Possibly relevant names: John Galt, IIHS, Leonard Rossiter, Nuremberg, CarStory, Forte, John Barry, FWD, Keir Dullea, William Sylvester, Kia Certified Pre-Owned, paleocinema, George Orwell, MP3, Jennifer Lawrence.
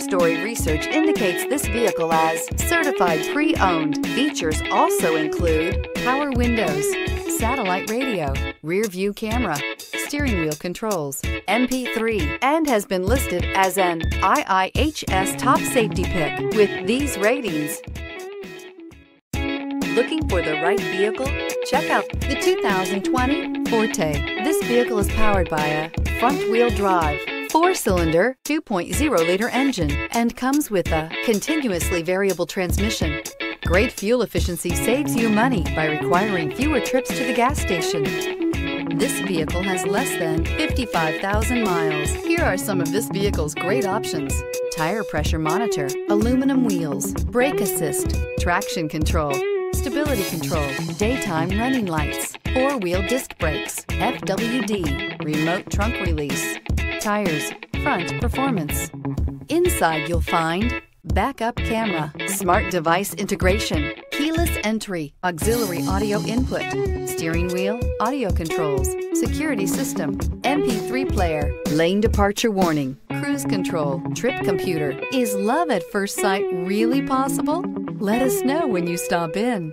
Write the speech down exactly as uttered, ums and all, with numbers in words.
CarStory research indicates this vehicle as certified pre-owned. Features also include power windows, satellite radio, rear view camera, steering wheel controls, M P three, and has been listed as an I I H S top safety pick with these ratings. Looking for the right vehicle? Check out the two thousand twenty Forte. This vehicle is powered by a front-wheel drive, four-cylinder, two point oh liter engine, and comes with a continuously variable transmission. Great fuel efficiency saves you money by requiring fewer trips to the gas station. This vehicle has less than fifty-five thousand miles. Here are some of this vehicle's great options: tire pressure monitor, aluminum wheels, brake assist, traction control, stability control, daytime running lights, four-wheel disc brakes, F W D, remote trunk release, tires, front performance. Inside you'll find backup camera, smart device integration, keyless entry, auxiliary audio input, steering wheel audio controls, security system, M P three player, lane departure warning, cruise control, trip computer. Is love at first sight really possible? Let us know when you stop in.